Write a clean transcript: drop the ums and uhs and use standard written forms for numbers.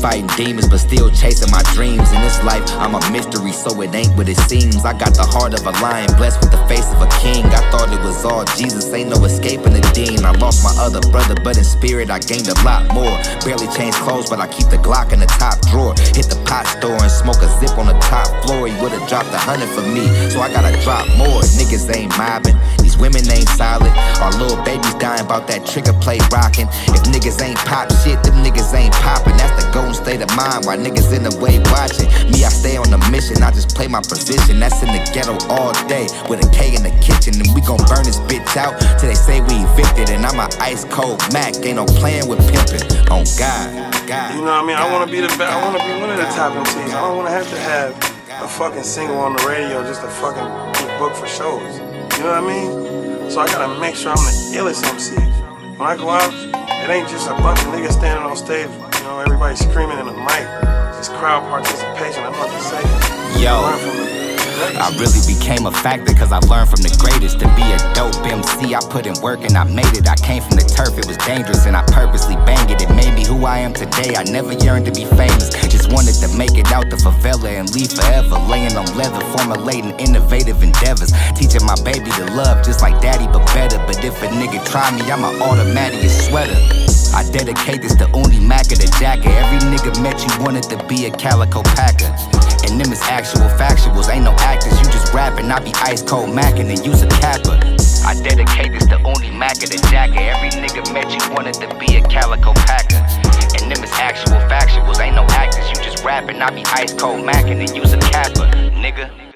Fighting demons but still chasing my dreams. In this life I'm a mystery, so it ain't what it seems. I got the heart of a lion, blessed with the face of a king. I thought it was all Jesus, ain't no escaping the dean. I lost my other brother, but in spirit I gained a lot more. Barely changed clothes, but I keep the Glock in the top drawer. Hit the pot store and smoke a zip on the top floor. He would've dropped 100 for me, so I gotta drop more. Niggas ain't mobbing, these women ain't solid. Our little babies dying about that trigger play rocking. If niggas ain't pop shit, them niggas ain't popping. That's the goal state of mind, why niggas in the way watching me. I stay on a mission, I just play my position. That's in the ghetto all day with a K in the kitchen, and we gon' burn this bitch out till they say we evicted. And I'm a ice cold Mack, ain't no playing with pimping. On God, you know what I mean? I wanna be the best. I wanna be one of the top MCs. I don't wanna have to have a fucking single on the radio just to fucking get booked for shows. You know what I mean? So I gotta make sure I'm the illest MC. When I go out, it ain't just a bunch of niggas standing on stage. You know, everybody screaming in the mic. It's crowd participation. I'm not saying. Yo. I really became a factor cause I learned from the greatest. To be a dope MC, I put in work and I made it. I came from the turf, it was dangerous and I purposely banged it. It made me who I am today, I never yearned to be famous. Just wanted to make it out the favela and leave forever. Laying on leather, formulating innovative endeavors. Teaching my baby to love just like daddy but better. But if a nigga try me, I'm an automatic sweater. I dedicate this to Uni Mac and the Jacka. Every nigga met you wanted to be a calico packer. And them is actual factuals, ain't no actors, you just rapping. I be ice cold Mackin' and use a capper. I dedicate this to Uni Mac and the Jacka. Every nigga met you wanted to be a calico packer. And them is actual factuals, ain't no actors, you just rapping. I be ice cold Mackin' and use a capper, nigga.